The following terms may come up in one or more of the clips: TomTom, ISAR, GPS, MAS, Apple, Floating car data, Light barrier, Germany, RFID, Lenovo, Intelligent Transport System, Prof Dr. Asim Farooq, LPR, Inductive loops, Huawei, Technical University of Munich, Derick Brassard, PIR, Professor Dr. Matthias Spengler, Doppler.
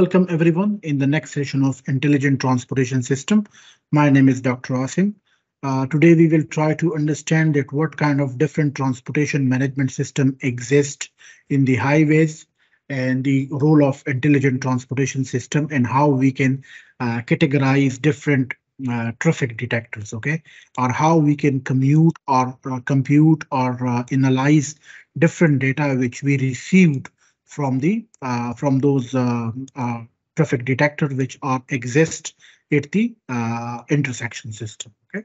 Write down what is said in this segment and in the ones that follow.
Welcome everyone in the next session of Intelligent Transportation System. My name is Dr. Asim. Today we will try to understand that what kind of different transportation management system exist in the highways and the role of intelligent transportation system and how we can categorize different traffic detectors, okay, or how we can compute or analyze different data which we received from the from those traffic detector which are exist at the intersection system. Okay,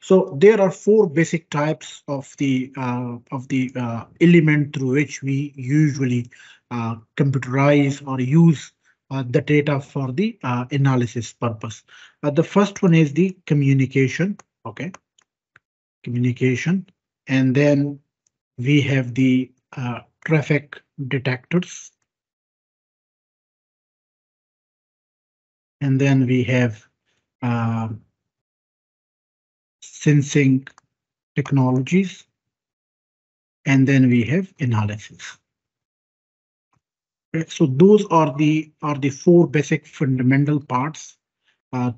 so there are four basic types of the element through which we usually computerize or use the data for the analysis purpose. The first one is the communication. Okay, communication, and then we have the traffic detectors, and then we have sensing technologies, and then we have analysis. Okay, so those are the four basic fundamental parts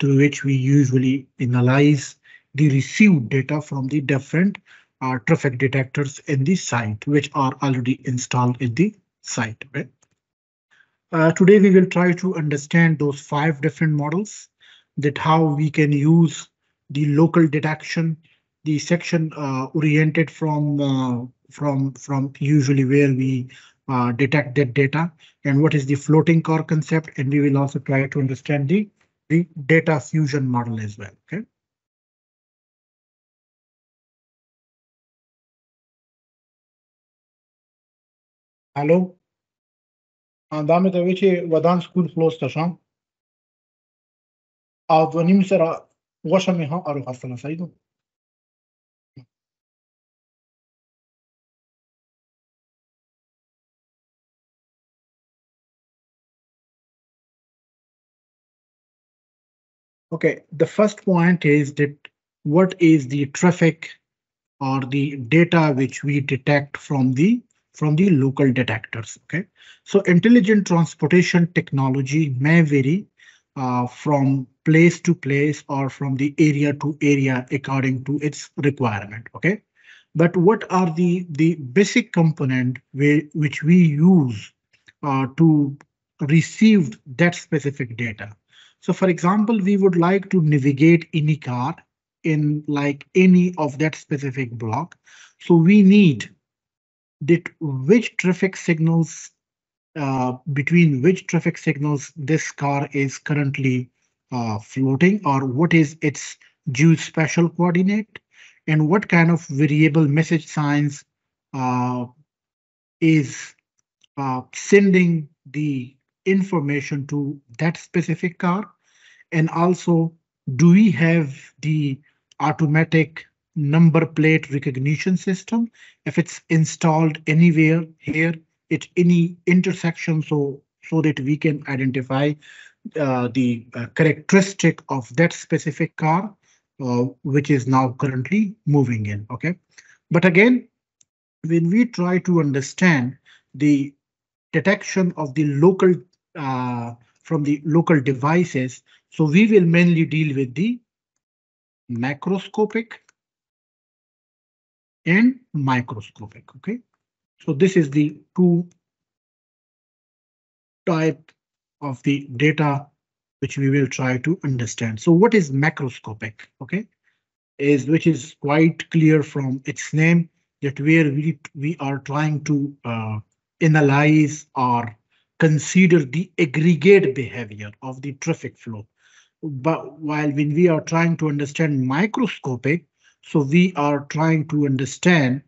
through which we usually analyze the received data from the different traffic detectors in the site, which are already installed in the site. Okay? Today we will try to understand those five different models, that how we can use the local detection, the section oriented from usually where we detect that data, and what is the floating car concept, and we will also try to understand the data fusion model as well. Okay. Hello. And I'm the which Wadan school closed the sham. Out when him Sarah Washamiha or Hassan Saido. Okay, the first point is that what is the traffic or the data which we detect from the local detectors. Okay, so intelligent transportation technology may vary from place to place or from the area to area according to its requirement. Okay, but what are the basic component which we use to receive that specific data? So for example, we would like to navigate any car in like any of that specific block. So we need that which traffic signals, between which traffic signals this car is currently floating, or what is its geospatial coordinate, and what kind of variable message signs is sending the information to that specific car, and also do we have the automatic number plate recognition system if it's installed anywhere here at any intersection, so that we can identify the characteristic of that specific car which is now currently moving in. Okay, but again, when we try to understand the detection of the local from the local devices, so we will mainly deal with the macroscopic and microscopic. Okay, so this is the two type of the data which we will try to understand. So what is macroscopic? Okay, which is quite clear from its name, that where we are trying to analyze or consider the aggregate behavior of the traffic flow, but while when we are trying to understand microscopic, so we are trying to understand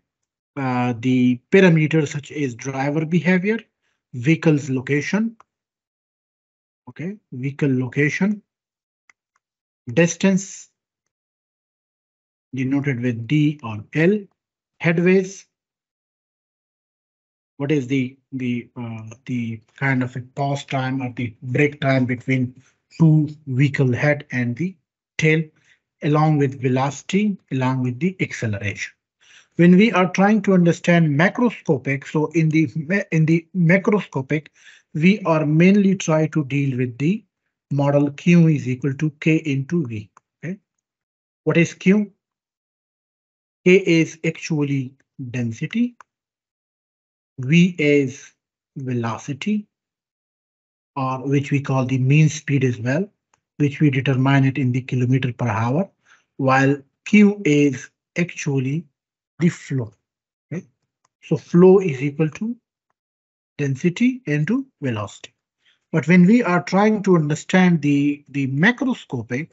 the parameters such as driver behavior, vehicle's location, okay, vehicle location, distance, denoted with D or L, headways. What is the kind of a pause time or the break time between two vehicle head and the tail, along with velocity, along with the acceleration. when we are trying to understand macroscopic, so in the macroscopic, we are mainly try to deal with the model Q is equal to K into V. Okay, what is Q? K is actually density. V is velocity, or which we call the mean speed as well, which we determine it in the kilometer per hour, while Q is actually the flow. Okay? So flow is equal to density into velocity. But when we are trying to understand the macroscopic,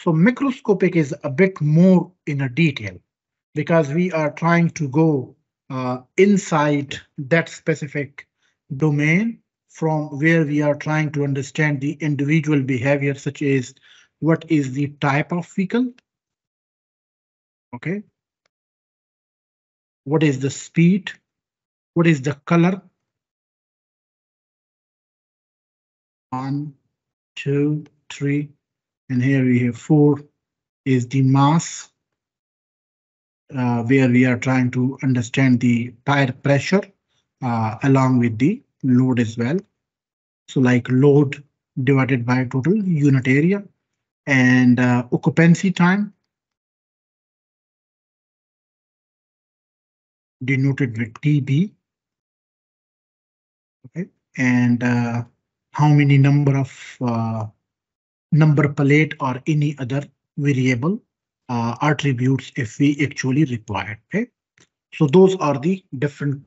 so macroscopic is a bit more in a detail because we are trying to go inside that specific domain from where we are trying to understand the individual behavior, such as what is the type of vehicle, okay, what is the speed, what is the color. 1, 2, 3, and here we have 4 is the mass, where we are trying to understand the tire pressure along with the load as well. So like load divided by total unit area, and occupancy time denoted with TB. Okay, and how many number of number plate or any other variable attributes if we actually require. Okay, so those are the different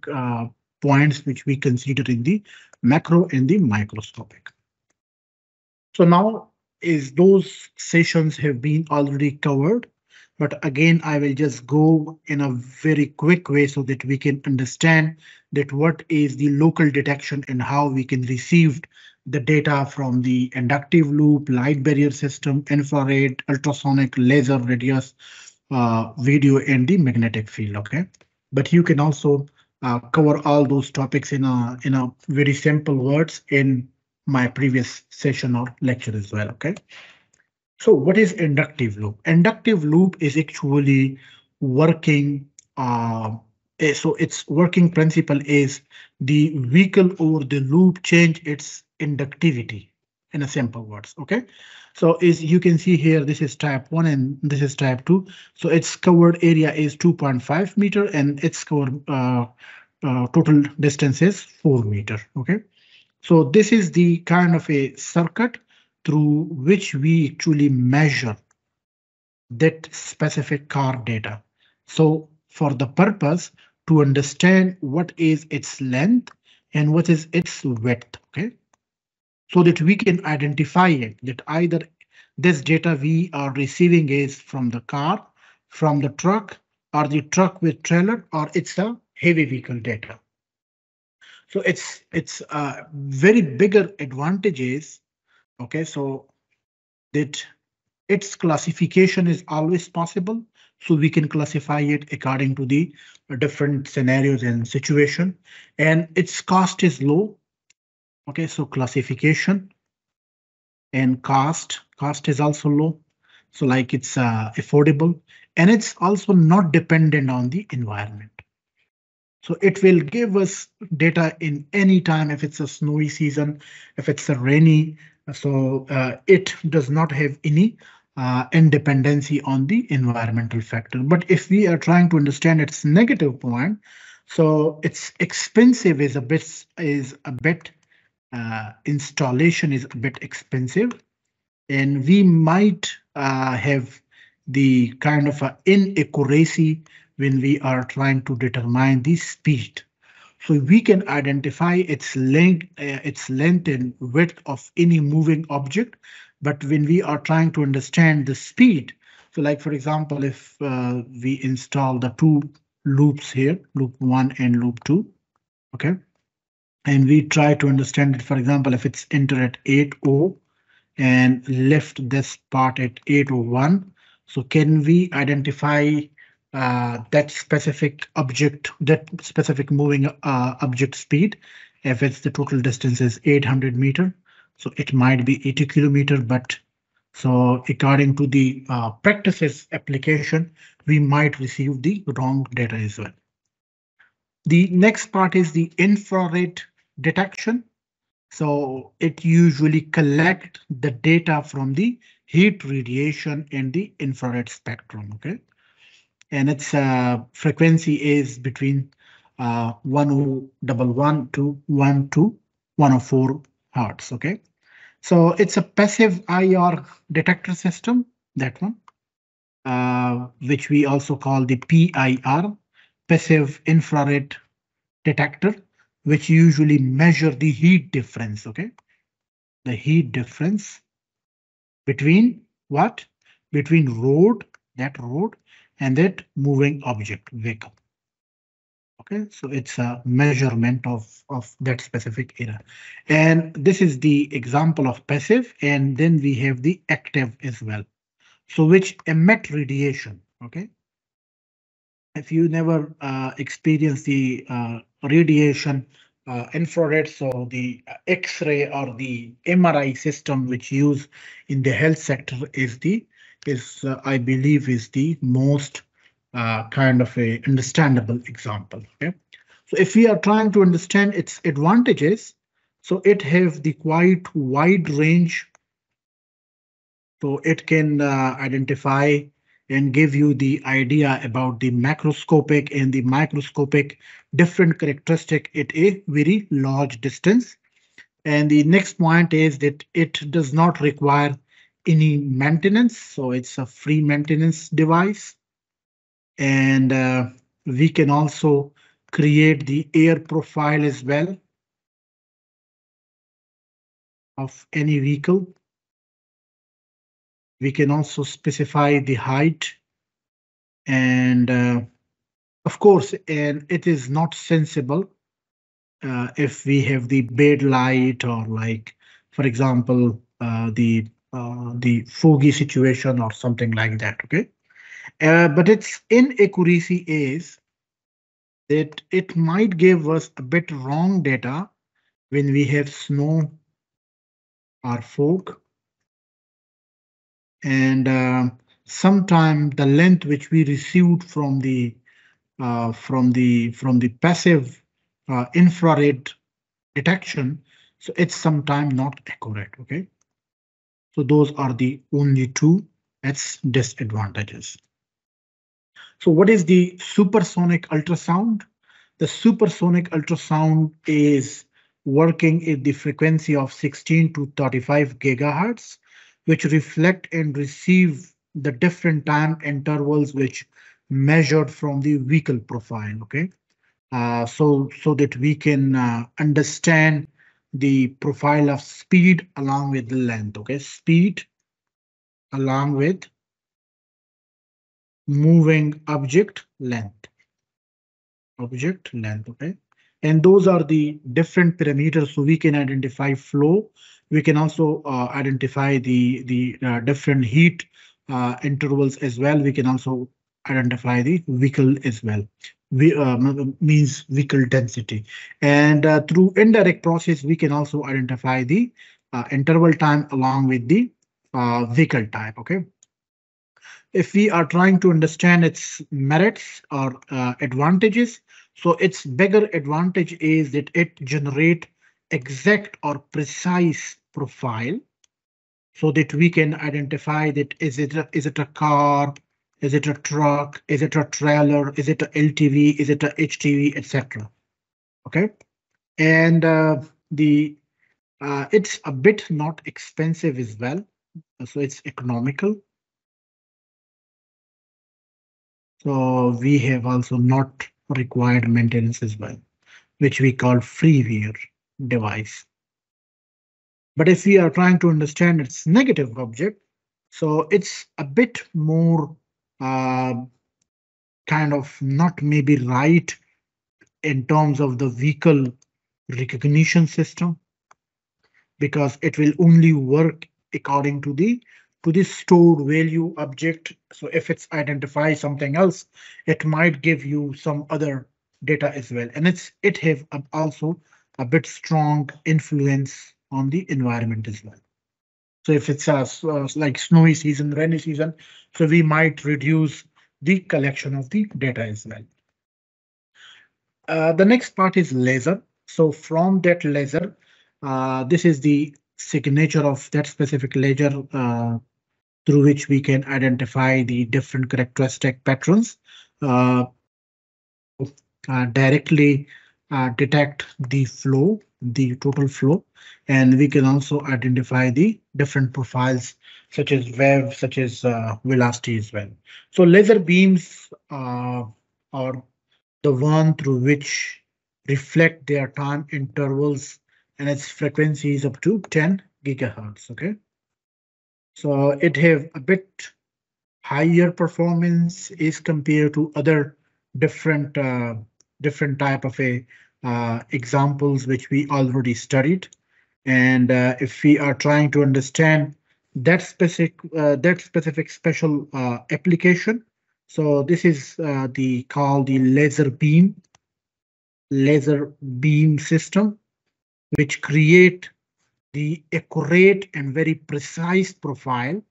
points which we consider in the macro and the microscopic. So now is those sessions have been already covered, but again I will just go in a very quick way so that we can understand that what is the local detection and how we can receive the data from the inductive loop, light barrier system, infrared, ultrasonic, laser, radius, video, and the magnetic field. Okay, but you can also cover all those topics in a very simple words in my previous session or lecture as well. Okay, so what is inductive loop? Inductive loop is actually working. So its working principle is the vehicle over the loop change its inductivity in a simple words. Okay, so is you can see here this is type 1 and this is type 2. So its covered area is 2.5 meter and its covered total distance is 4 meter. Okay, so this is the kind of a circuit through which we actually measure that specific car data. So for the purpose to understand what is its length and what is its width, okay, so that we can identify it, that either this data we are receiving is from the car, from the truck, or the truck with trailer, or it's a heavy vehicle data. So it's a very bigger advantage is, okay, so that its classification is always possible, so we can classify it according to the different scenarios and situation, and its cost is low. Okay, so classification and cost is also low, so like it's affordable, and it's also not dependent on the environment. So it will give us data in any time, if it's a snowy season, if it's a rainy, so it does not have any dependency on the environmental factor. But if we are trying to understand its negative point, so it's expensive is a bit. Installation is a bit expensive, and we might have the kind of a inaccuracy when we are trying to determine the speed. So we can identify its length and width of any moving object, but when we are trying to understand the speed, so like for example, if we install the two loops here, loop 1 and loop 2, okay, and we try to understand it. For example, if it's enter at 8:0 and left this part at 8:01, so can we identify that specific object, that specific moving object speed? If it's the total distance is 800 meter, so it might be 80 kilometer, but So according to the practices application, we might receive the wrong data as well. The next part is the infrared detection. So it usually collects the data from the heat radiation in the infrared spectrum, okay? And its frequency is between 1011 to 1 to 104 hertz, okay? So it's a passive IR detector system, that one, which we also call the PIR, passive infrared detector, which usually measure the heat difference, okay? The heat difference between what? Between road, that road, and that moving object, vehicle. Okay, so it's a measurement of that specific area. And this is the example of passive, and then we have the active as well. So which emit radiation, okay? If you never experience the radiation infrared, so the X-ray or the MRI system which used in the health sector is the, I believe is the most kind of a understandable example. Okay? So if we are trying to understand its advantages, so it have the quite wide range. So it can identify and give you the idea about the macroscopic and the microscopic different characteristic at a very large distance. And the next point is that it does not require any maintenance. So it's a free maintenance device. And we can also create the air profile as well of any vehicle. We can also specify the height, and of course, and it is not sensible if we have the bad light or, like, for example, the foggy situation or something like that. Okay. But its inaccuracy is that it might give us a bit wrong data when we have snow or fog. And sometimes the length which we received from the passive infrared detection, so it's sometimes not accurate. Okay, so those are the only two its disadvantages. So what is the supersonic ultrasound? The supersonic ultrasound is working at the frequency of 16 to 35 gigahertz, which reflect and receive the different time intervals which measured from the vehicle profile, okay? So that we can understand the profile of speed along with the length, okay? Speed along with moving object length. Object length, okay? And those are the different parameters, so we can identify flow. We can also identify the different heat intervals as well. We can also identify the vehicle as well. We means vehicle density. And through indirect process, we can also identify the interval time along with the vehicle type, okay? If we are trying to understand its merits or advantages, so its bigger advantage is that it generates exact or precise profile, so that we can identify that is it a car, is it a truck, is it a trailer, is it a LTV, is it a HTV, etc. Okay, and it's a bit not expensive as well, so it's economical. So we have also not required maintenance as well, which we call freeware device. But if we are trying to understand its negative object, so it's a bit more kind of not maybe right in terms of the vehicle recognition system, because it will only work according to the stored value object. So if it's identify something else, it might give you some other data as well. And it have also a bit strong influence on the environment as well. So if it's like snowy season, rainy season, so we might reduce the collection of the data as well. The next part is laser. So from that laser, this is the signature of that specific laser through which we can identify the different characteristic patterns, directly detect the flow, the total flow, and we can also identify the different profiles such as wave, such as velocity as well. So laser beams are the one through which reflect their time intervals, and its frequency is up to 10 gigahertz. Okay, so it have a bit higher performance is compared to other different type of a examples which we already studied. And if we are trying to understand that specific special application, so this is called the laser beam system, which create the accurate and very precise profile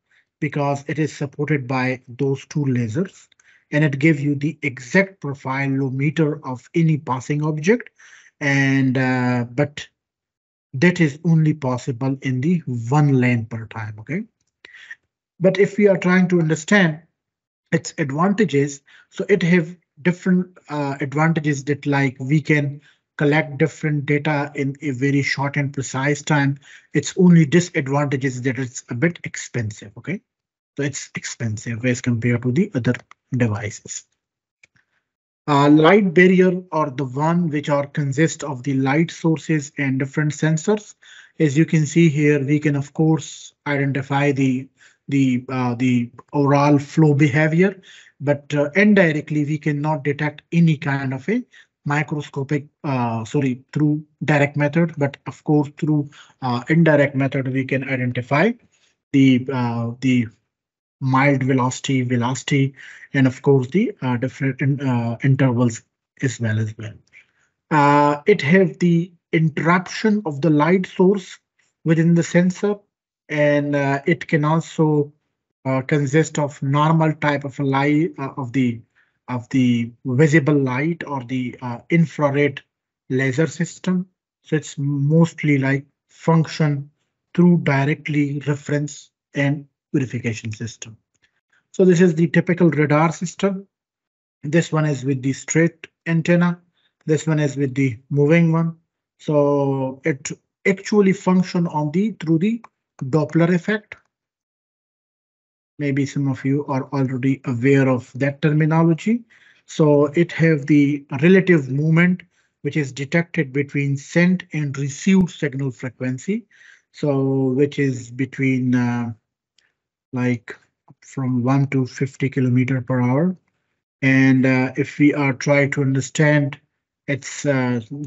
because it is supported by those two lasers, and it gives you the exact profile lometer of any passing object. And but that is only possible in the one lane per time. Okay, but if we are trying to understand its advantages, so it have different advantages that like we can collect different data in a very short and precise time. It's only disadvantage is that it's a bit expensive. Okay, so it's expensive as compared to the other devices. Light barrier or the one which are consist of the light sources and different sensors. As you can see here, we can of course identify the overall flow behavior, but indirectly we cannot detect any kind of a microscopic, through direct method, but of course through indirect method we can identify the mild velocity, and of course the different intervals as well. It have the interruption of the light source within the sensor, and it can also consist of normal type of a light of the visible light or the infrared laser system. So it's mostly like function through directly reference and purification system. So this is the typical radar system. This one is with the straight antenna. This one is with the moving one. So it actually function on the through the Doppler effect. Maybe some of you are already aware of that terminology. So it have the relative movement which is detected between sent and received signal frequency. So which is between like from 1 to 50 kilometer per hour. And if we are trying to understand its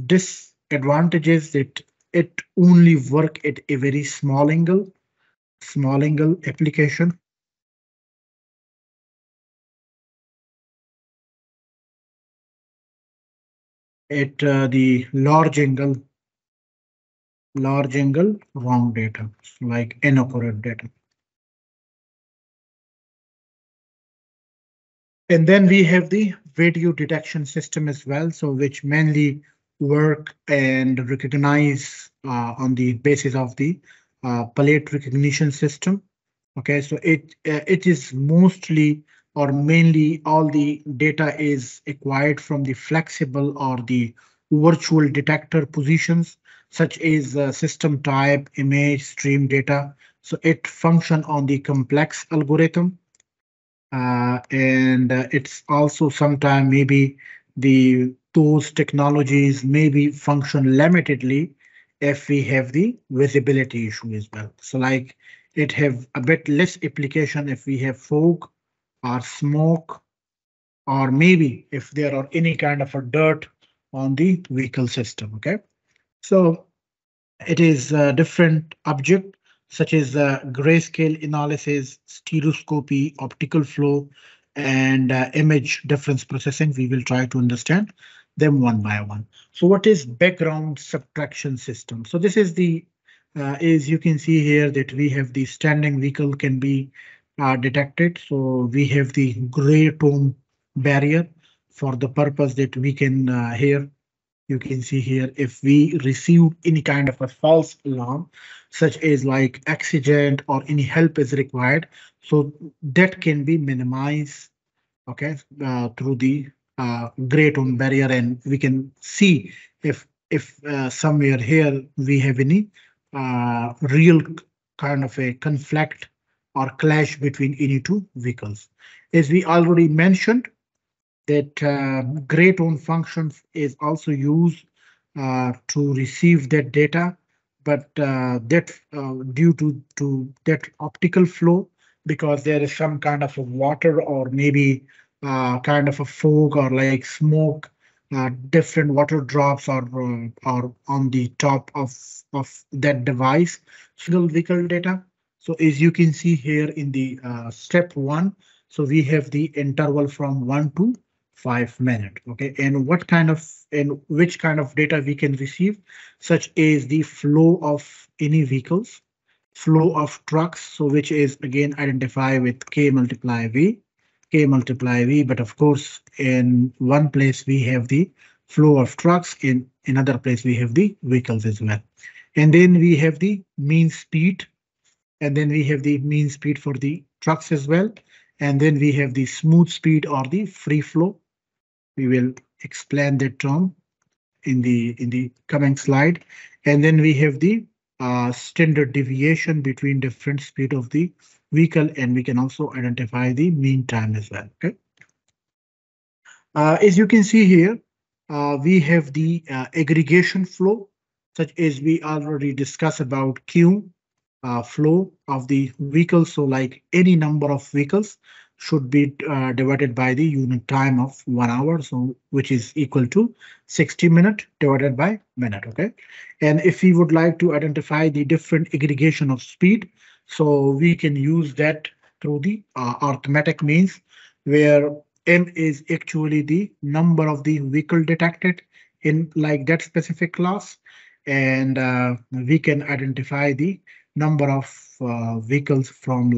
disadvantages, that it only work at a very small angle application. At the large angle wrong data, so like inaccurate data. And then we have the video detection system as well, so which mainly work and recognize on the basis of the palette recognition system. Okay, so it is mostly or mainly all the data is acquired from the flexible or the virtual detector positions, such as system type, image, stream data. So it functions on the complex algorithm. And it's also sometimes maybe those technologies maybe function limitedly if we have the visibility issue as well. So like it have a bit less application if we have fog or smoke, or maybe if there are any kind of a dirt on the vehicle system. Okay, so it is a different object such as grayscale analysis, stereoscopy, optical flow, and image difference processing. We will try to understand them one by one. So what is background subtraction system? So this is the is you can see here that we have the standing vehicle can be detected. So we have the gray tone barrier for the purpose that we can here. You can see here if we receive any kind of a false alarm, such as like accident or any help is required. So that can be minimized, okay, through the gray tone barrier, and we can see if somewhere here we have any real kind of a conflict or clash between any two vehicles. As we already mentioned, that gray tone function is also used to receive that data, but that due to that optical flow, because there is some kind of a water or maybe kind of a fog or like smoke, different water drops are on the top of that device, single vehicle data. So as you can see here in the step one, so we have the interval from 1 to 5 minutes, okay, and what kind of and which kind of data we can receive, such as the flow of any vehicles, flow of trucks, so which is again identified with K multiply V, but of course in one place we have the flow of trucks, in another place we have the vehicles as well, and then we have the mean speed, and then we have the mean speed for the trucks as well, and then we have the smooth speed or the free flow. We will explain that term in the coming slide. And then we have the standard deviation between different speed of the vehicle, and we can also identify the mean time as well. Okay. As you can see here, we have the aggregation flow, such as we already discussed about Q flow of the vehicle. So like any number of vehicles should be divided by the unit time of 1 hour, so which is equal to 60 minutes divided by minute, okay. And if we would like to identify the different aggregation of speed, so we can use that through the arithmetic means, where M is actually the number of the vehicle detected in like that specific class, and we can identify the number of vehicles from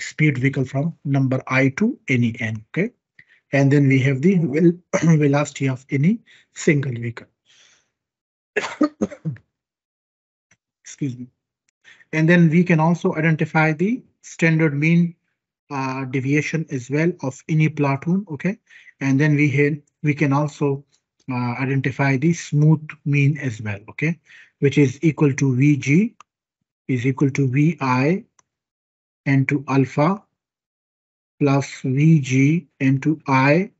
speed vehicle from number I to any N, okay? And then we have the velocity of any single vehicle. Excuse me. And then we can also identify the standard mean deviation as well of any platoon, okay? And then we can also identify the smooth mean as well, okay? Which is equal to VG is equal to VI into alpha plus VG into I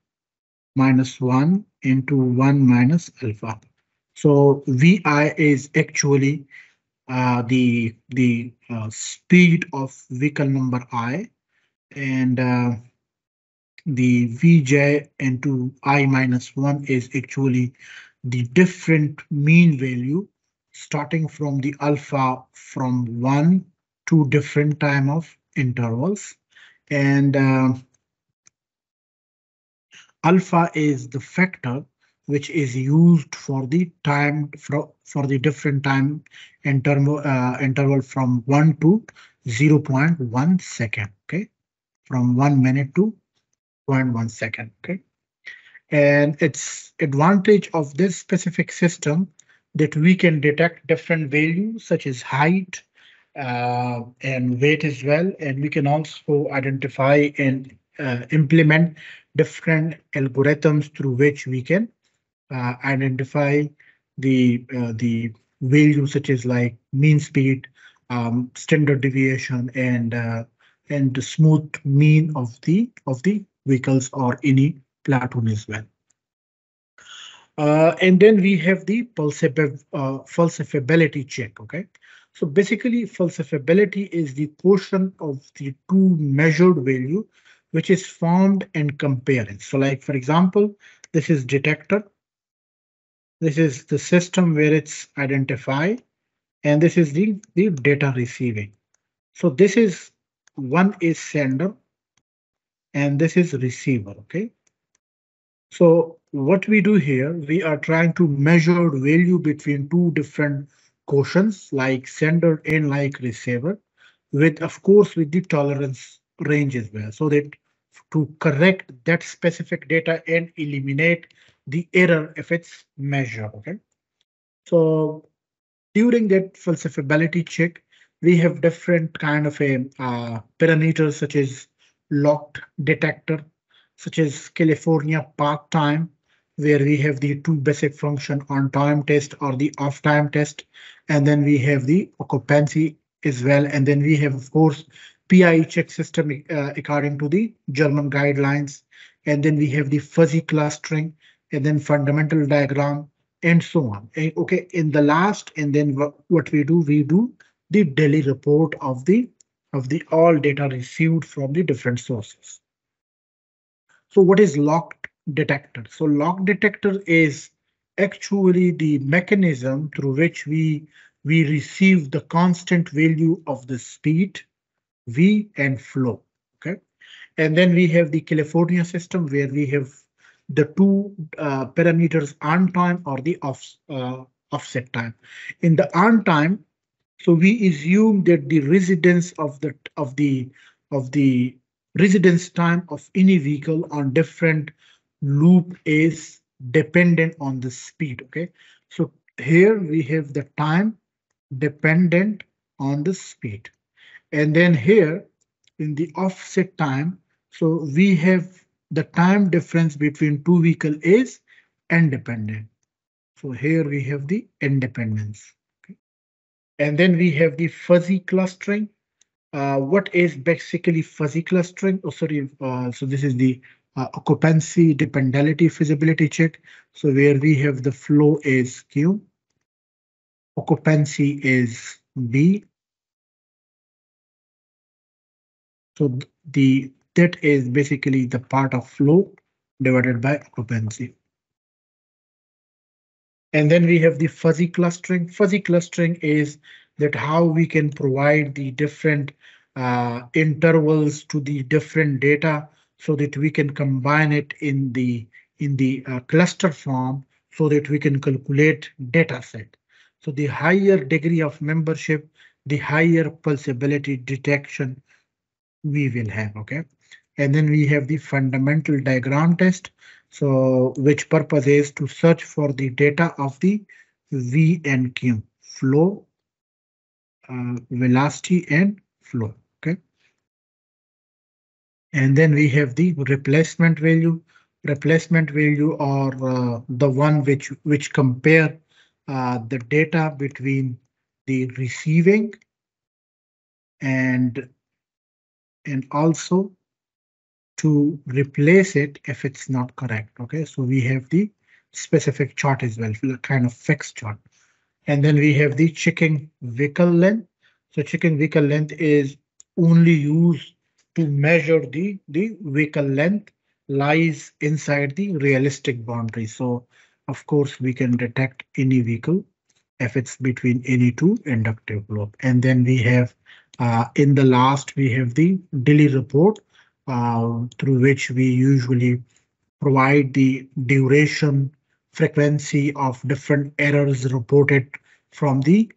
minus 1 into 1 minus alpha. So VI is actually the speed of vehicle number I, and the VJ into I minus 1 is actually the different mean value starting from the alpha from 1 to different time of intervals, and alpha is the factor which is used for the time for the different time interval from 1 to 0.1 second, okay, from 1 minute to 0.1 second, okay. And its advantage of this specific system that we can detect different values such as height and weight as well, and we can also identify and implement different algorithms through which we can identify the values such as like mean speed, standard deviation, and the smooth mean of the vehicles or any platoon as well. And then we have the falsifiability check, okay? So basically falsifiability is the quotient of the two measured value which is formed in comparison. So like for example, this is detector. This is the system where it's identified, and this is the data receiving. So this is one is sender and this is receiver, okay? So what we do here, we are trying to measure value between two different quotients like sender and like receiver, with of course with the tolerance range as well, so that to correct that specific data and eliminate the error if it's measured. Okay, so during that falsifiability check, we have different kind of a parameters such as locked detector, such as California park time, where we have the two basic function on time test or the off time test, and then we have the occupancy as well, and then we have of course PI check system according to the German guidelines, and then we have the fuzzy clustering, and then fundamental diagram, and so on. Okay, in the last, and then what we do the daily report of the all data received from the different sources. So what is locked detector? So locked detector is actually the mechanism through which we receive the constant value of the speed, V and flow. Okay, and then we have the California system where we have the two parameters on time or the offset time. In the on time, so we assume that the residence of the residence time of any vehicle on different loop is dependent on the speed. Okay, so here we have the time dependent on the speed, and then here in the offset time, so we have the time difference between two vehicles is independent. So here we have the independence. Okay, and then we have the fuzzy clustering. What is basically fuzzy clustering? Oh, sorry. So this is the occupancy dependency feasibility check. So where we have the flow is Q, occupancy is B. So that is basically the part of flow divided by occupancy. And then we have the fuzzy clustering. Fuzzy clustering is that how we can provide the different intervals to the different data so that we can combine it in the cluster form so that we can calculate data set. So the higher degree of membership, the higher pulsability detection we will have. Okay, and then we have the fundamental diagram test, so which purpose is to search for the data of the V and Q, flow, velocity and flow. Okay, and then we have the replacement value. Replacement value or the one which compare the data between the receiving and also to replace it if it's not correct. Okay, so we have the specific chart as well, kind of fixed chart. And then we have the checking vehicle length. So checking vehicle length is only used to measure the vehicle length lies inside the realistic boundary. So of course we can detect any vehicle if it's between any two inductive loop. And then we have in the last, we have the daily report through which we usually provide the duration, frequency of different errors reported from the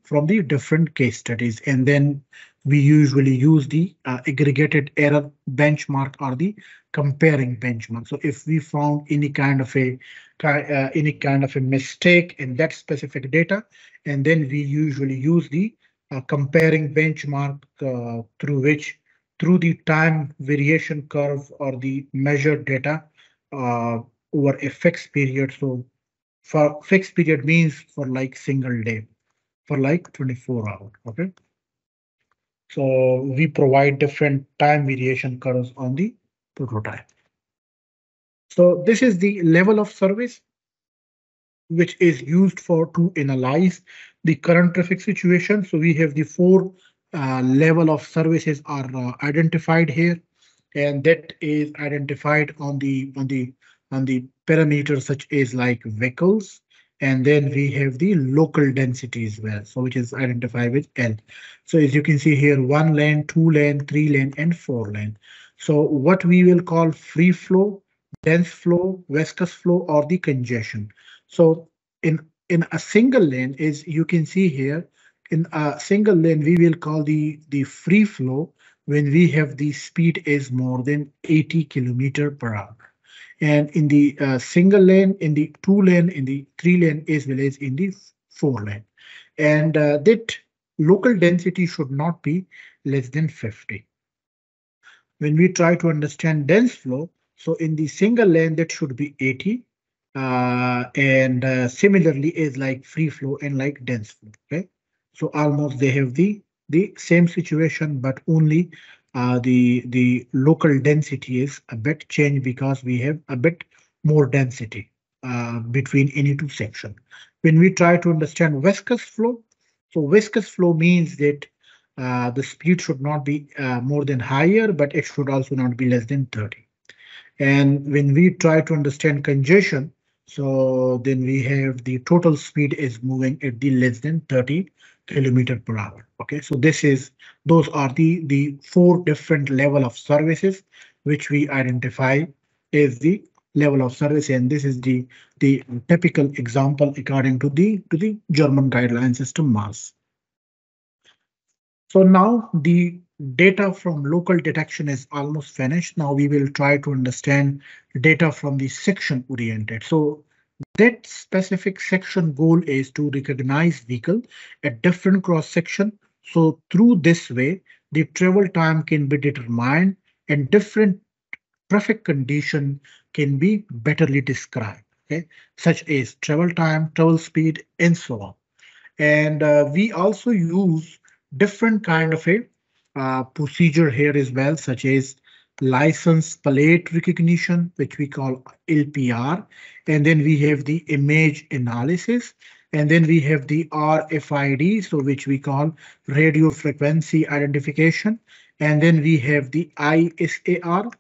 different case studies. And then we usually use the aggregated error benchmark or the comparing benchmark. So if we found any kind of a mistake in that specific data, and then we usually use the comparing benchmark through the time variation curve or the measured data over a fixed period. So for fixed period means for like single day, for like 24 hours. Okay, so we provide different time variation curves on the prototype. So this is the level of service which is used for to analyze the current traffic situation. So we have the four level of services are identified here, and that is identified on the parameters such as like vehicles, and then we have the local density as well, so which is identified with L. So as you can see here, 1 lane, 2 lane, 3 lane, and 4 lane. So what we will call free flow, dense flow, viscous flow, or the congestion. So in a single lane, as you can see here, in a single lane, we will call the free flow when we have the speed is more than 80 km/h. And in the single lane, in the 2 lane, in the 3 lane, as well as in the 4 lane. And that local density should not be less than 50. When we try to understand dense flow, so in the single lane, that should be 80. And similarly is like free flow and like dense flow. Okay, so almost they have the same situation, but only the local density is a bit changed because we have a bit more density between any two sections. When we try to understand viscous flow, so viscous flow means that the speed should not be more than higher, but it should also not be less than 30. And when we try to understand congestion, so then we have the total speed is moving at the less than 30 km/h. Okay, so this is, those are the four different level of services which we identify as the level of service, and this is the typical example according to the German guideline system MAS. So now the data from local detection is almost finished. Now we will try to understand data from the section oriented. So that specific section goal is to recognize vehicle at different cross section. So through this way, the travel time can be determined and different traffic condition can be betterly described, okay? Such as travel time, travel speed, and so on. And we also use different kind of a procedure here as well, such as license plate recognition, which we call LPR, and then we have the image analysis, and then we have the RFID, so which we call radio frequency identification, and then we have the ISAR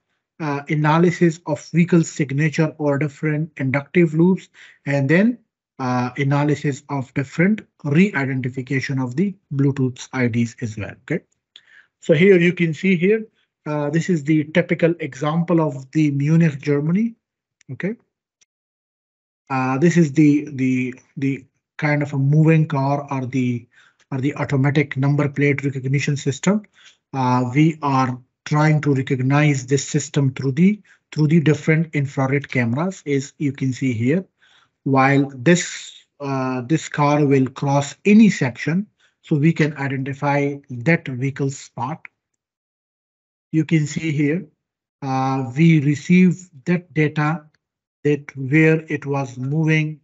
analysis of vehicle signature or different inductive loops, and then analysis of different re-identification of the Bluetooth IDs as well. Okay. So here you can see here, this is the typical example of the Munich, Germany. Okay. This is the kind of a moving car or the automatic number plate recognition system. We are trying to recognize this system through the different infrared cameras, as you can see here. While this car will cross any section, so we can identify that vehicle spot. You can see here, we receive that data, that where it was moving,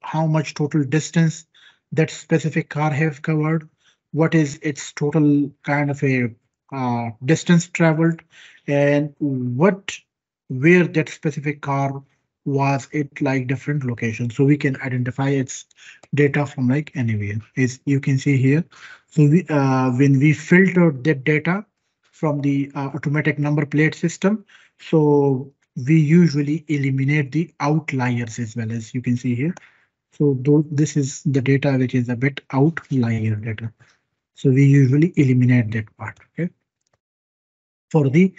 how much total distance that specific car have covered, what is its total kind of a distance traveled, and where that specific car was at like different locations. So we can identify its data from like anywhere, as you can see here. So we, when we filtered that data from the automatic number plate system, so we usually eliminate the outliers as well, as you can see here. So this is the data which is a bit outlier data. So we usually eliminate that part, okay? For the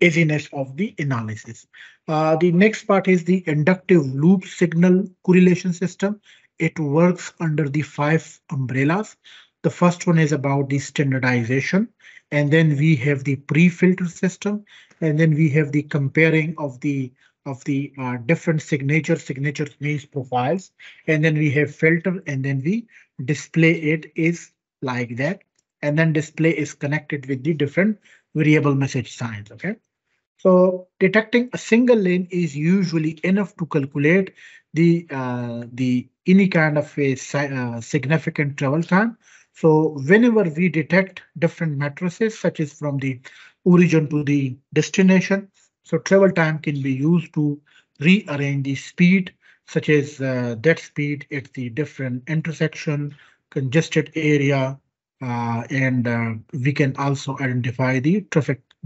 easiness of the analysis. The next part is the inductive loop signal correlation system. It works under the 5 umbrellas. The first one is about the standardization, and then we have the pre-filter system, and then we have the comparing of the different signatures means profiles, and then we have filter, and then we display it is like that, and then display is connected with the different variable message signs, okay? So detecting a single lane is usually enough to calculate the any kind of a significant travel time. So whenever we detect different matrices, such as from the origin to the destination, so travel time can be used to rearrange the speed, such as that speed at the different intersection, congested area, and we can also identify the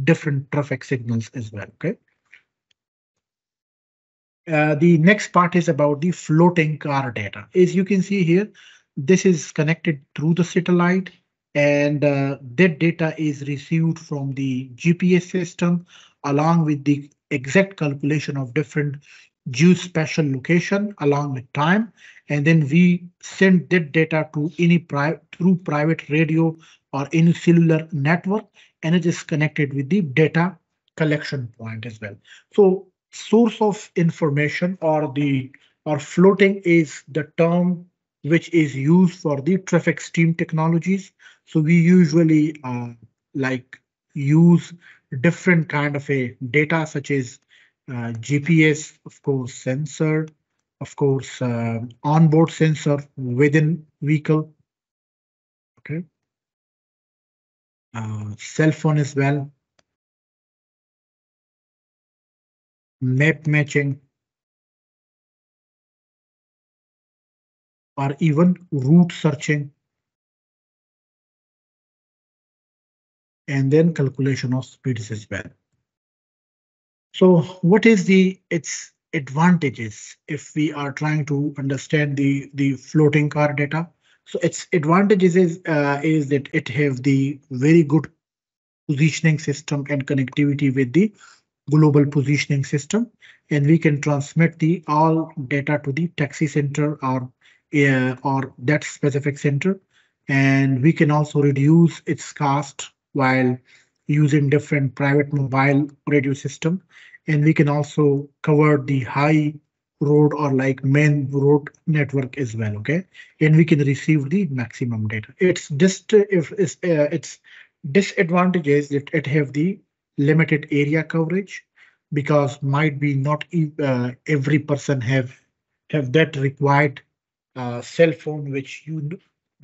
different traffic signals as well, okay? The next part is about the floating car data. As you can see here, this is connected through the satellite, and that data is received from the GPS system along with the exact calculation of different geospatial location along with time, and then we send that data to any through private radio or any cellular network, and it is connected with the data collection point as well. So source of information or floating is the term which is used for the traffic stream technologies. So we usually use different kind of a data such as GPS, of course, sensor, of course, onboard sensor within vehicle. Okay. Cell phone as well. Map matching. Or even route searching. And then calculation of speeds as well. So what is its advantages if we are trying to understand the floating car data? So its advantages is that it have the very good positioning system and connectivity with the global positioning system, and we can transmit the all data to the taxi center or that specific center, and we can also reduce its cost while using different private mobile radio system, and we can also cover the high road or main road network as well. Okay, and we can receive the maximum data. Its disadvantage is that it have the limited area coverage, because might be not every person have that required cell phone which you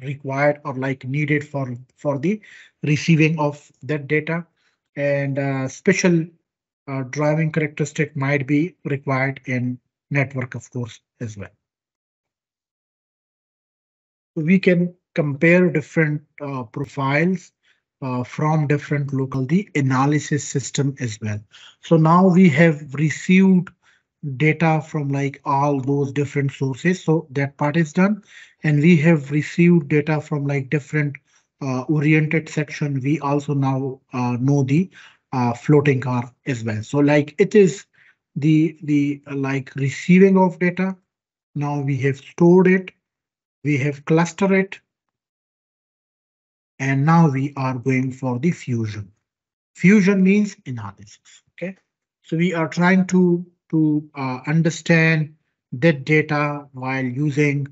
required or needed for the receiving of that data, and special driving characteristic might be required in network, of course, as well. We can compare different profiles from different the analysis system as well. So now we have received data from all those different sources, so that part is done, and we have received data from different oriented section. We also now know the floating car as well. So it is the receiving of data. Now we have stored it, we have clustered it, and now we are going for the fusion. Fusion means analysis. Okay, so we are trying to understand that data while using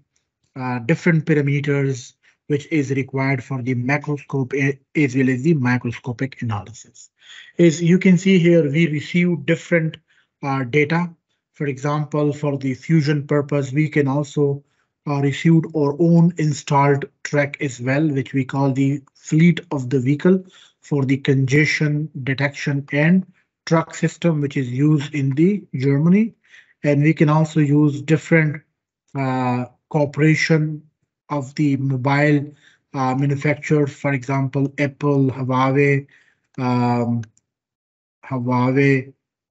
different parameters which is required for the macroscope as well as the microscopic analysis. As you can see here, we receive different data. For example, for the fusion purpose, we can also receive our own installed track as well, which we call the fleet of the vehicle for the congestion detection and truck system, which is used in the Germany, and we can also use different cooperation of the mobile manufacturer, for example, Apple, Huawei, and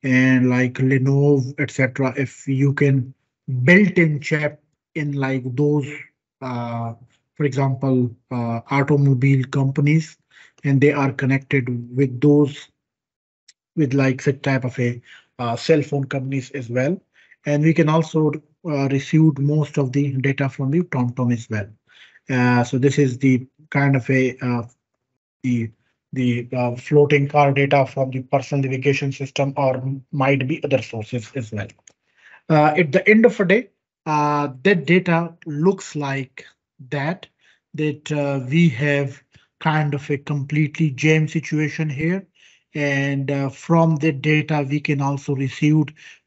Lenovo, etc. If you can built-in chip in those, for example, automobile companies, and they are connected with those such type of a cell phone companies as well. And we can also receive most of the data from the TomTom as well. So this is the kind of a the floating car data from the personal navigation system, or might be other sources as well. At the end of the day, that data looks like that we have kind of a completely jammed situation here. And from the data, we can also receive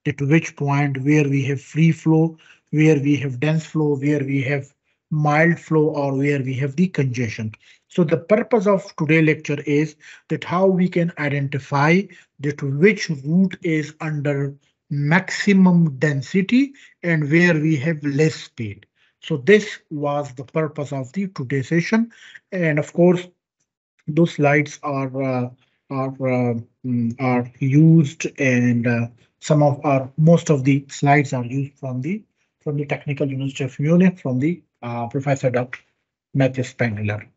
at which point where we have free flow, where we have dense flow, where we have mild flow, or where we have the congestion. So the purpose of today's lecture is that how we can identify that which route is under maximum density and where we have less speed. So this was the purpose of the today's session. And of course, those slides are used, and most of the slides are used from the Technical University of Munich, from the Professor Dr. Matthias Spengler.